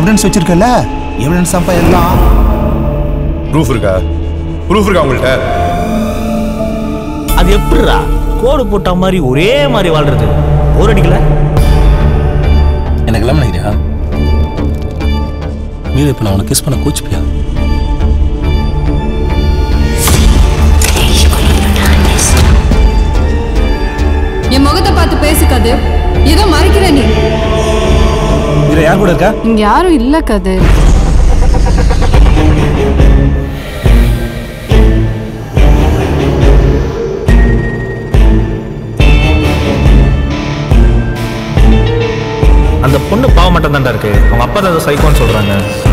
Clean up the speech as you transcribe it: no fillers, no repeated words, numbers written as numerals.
Evidence வச்சிருக்கல, evidence தான்ப்பா எல்லாம். Proof இருக்கா? ப்ரூஃப் இருக்கா உங்கள்ட்ட? அது எப்படிடா கோடு போட்ட மாதிரி ஒரே மாதிரி வாழ்றது? போர் அடிக்கல? எனக்கு எல்லாம் நினைக்கிறா மீது. இப்போ நான் உனக்கு கிஸ் பண்ண கூச்சிப்பியா? என் முகத்தை பார்த்து பேசுக்காது, ஏதோ மறைக்கிற நீ. இங்க யார் கூட இருக்கா? இங்க யாரும் இல்ல கது. அந்த பொண்ணு பாவ மட்டும் தான்டா இருக்கு. அவங்க அப்பா தான் சைக்கோன்னு சொல்றாங்க.